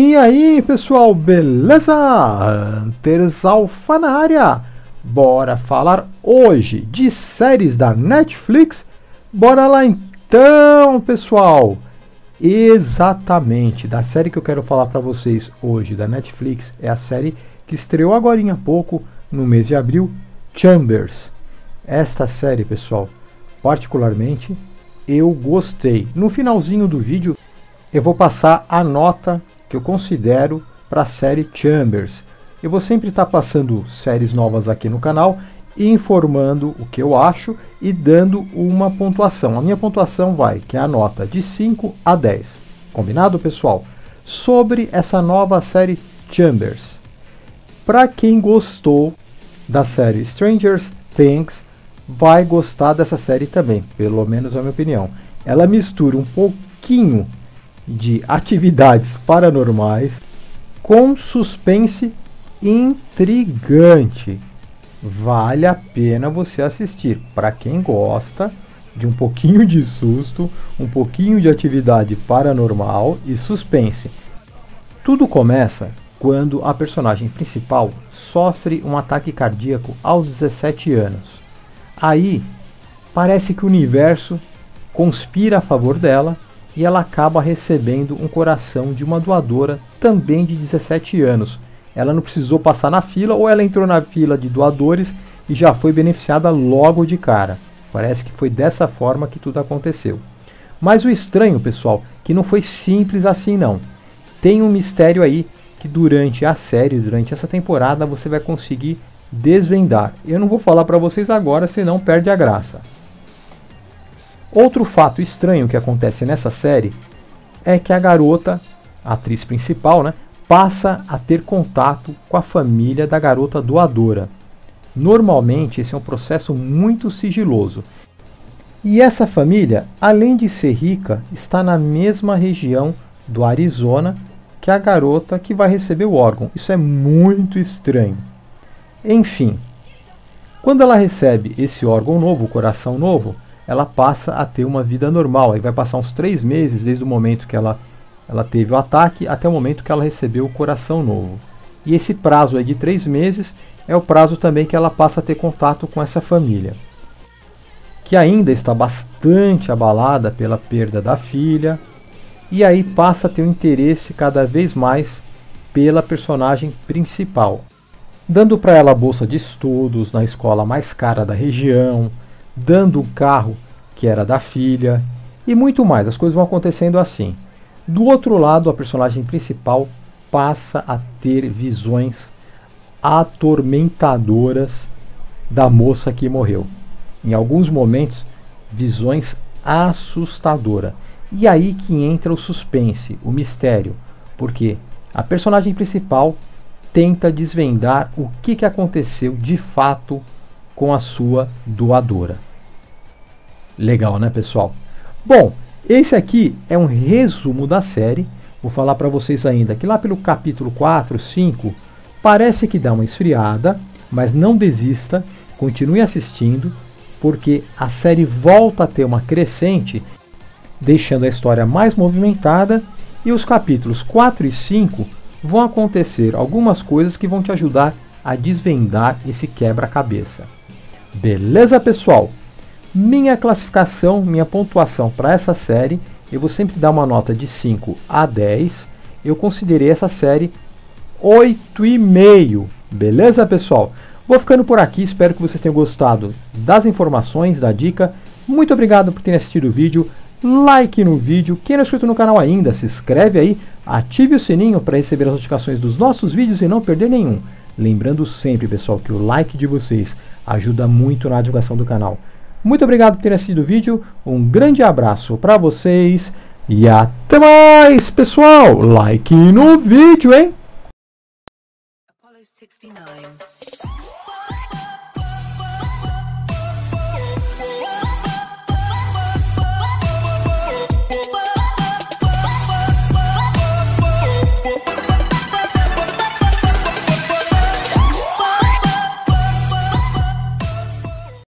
E aí pessoal, beleza? Hunters Alfa na área! Bora falar hoje de séries da Netflix? Bora lá então pessoal! Exatamente, da série que eu quero falar para vocês hoje da Netflix é a série que estreou agorinha há pouco, no mês de abril, Chambers. Esta série pessoal, particularmente, eu gostei. No finalzinho do vídeo eu vou passar a nota que eu considero para a série Chambers. Eu vou sempre estar passando séries novas aqui no canal, informando o que eu acho e dando uma pontuação. A minha pontuação vai, que é a nota de 5 a 10. Combinado, pessoal? Sobre essa nova série Chambers. Para quem gostou da série Stranger Things, vai gostar dessa série também, pelo menos é a minha opinião. Ela mistura um pouquinho de atividades paranormais com suspense intrigante. Vale a pena você assistir para quem gosta de um pouquinho de susto, um pouquinho de atividade paranormal e suspense. Tudo começa quando a personagem principal sofre um ataque cardíaco aos 17 anos. Aí parece que o universo conspira a favor dela e ela acaba recebendo um coração de uma doadora também de 17 anos. Ela não precisou passar na fila, ou ela entrou na fila de doadores e já foi beneficiada logo de cara. Parece que foi dessa forma que tudo aconteceu. Mas o estranho, pessoal, que não foi simples assim não. Tem um mistério aí que durante a série, durante essa temporada, você vai conseguir desvendar. Eu não vou falar para vocês agora, senão perde a graça. Outro fato estranho que acontece nessa série é que a garota, a atriz principal, né, passa a ter contato com a família da garota doadora. Normalmente esse é um processo muito sigiloso. E essa família, além de ser rica, está na mesma região do Arizona que a garota que vai receber o órgão. Isso é muito estranho. Enfim, quando ela recebe esse órgão novo, o coração novo, ela passa a ter uma vida normal. Aí vai passar uns 3 meses desde o momento que ela teve o ataque até o momento que ela recebeu o coração novo. E esse prazo aí de 3 meses é o prazo também que ela passa a ter contato com essa família, que ainda está bastante abalada pela perda da filha. E aí passa a ter um interesse cada vez mais pela personagem principal, dando para ela bolsa de estudos na escola mais cara da região, dando o carro que era da filha e muito mais. As coisas vão acontecendo assim. Do outro lado, a personagem principal passa a ter visões atormentadoras da moça que morreu. Em alguns momentos, visões assustadoras. E aí que entra o suspense, o mistério, porque a personagem principal tenta desvendar o que aconteceu de fato com a sua doadora. Legal, né, pessoal? Bom, esse aqui é um resumo da série. Vou falar para vocês ainda que lá pelo capítulo 4, 5, parece que dá uma esfriada, mas não desista, continue assistindo, porque a série volta a ter uma crescente, deixando a história mais movimentada, e os capítulos 4 e 5 vão acontecer algumas coisas que vão te ajudar a desvendar esse quebra-cabeça. Beleza, pessoal? Minha classificação, minha pontuação para essa série, eu vou sempre dar uma nota de 5 a 10. Eu considerei essa série 8,5. Beleza, pessoal? Vou ficando por aqui, espero que vocês tenham gostado das informações, da dica. Muito obrigado por terem assistido o vídeo. Like no vídeo, quem não é inscrito no canal ainda, se inscreve aí, ative o sininho para receber as notificações dos nossos vídeos e não perder nenhum. Lembrando sempre, pessoal, que o like de vocês ajuda muito na divulgação do canal. Muito obrigado por terem assistido o vídeo, um grande abraço para vocês e até mais, pessoal! Like no vídeo, hein?